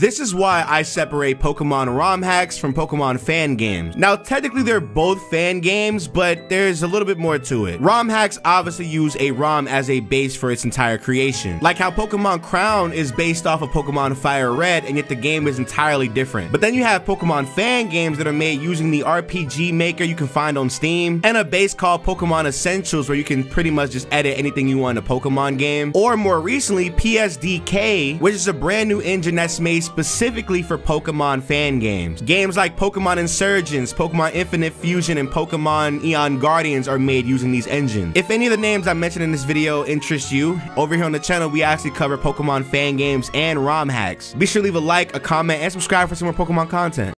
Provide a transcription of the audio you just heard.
This is why I separate Pokemon ROM hacks from Pokemon fan games. Now, technically they're both fan games, but there's a little bit more to it. ROM hacks obviously use a ROM as a base for its entire creation. Like how Pokemon Crown is based off of Pokemon Fire Red, and yet the game is entirely different. But then you have Pokemon fan games that are made using the RPG Maker you can find on Steam, and a base called Pokemon Essentials where you can pretty much just edit anything you want in a Pokemon game. Or more recently, PSDK, which is a brand new engine that's made specifically for Pokemon fan games. Games like Pokemon Insurgents, Pokemon Infinite Fusion, and Pokemon Eon Guardians are made using these engines. If any of the names I mentioned in this video interest you, over here on the channel we actually cover Pokemon fan games and ROM hacks. Be sure to leave a like, a comment, and subscribe for some more Pokemon content.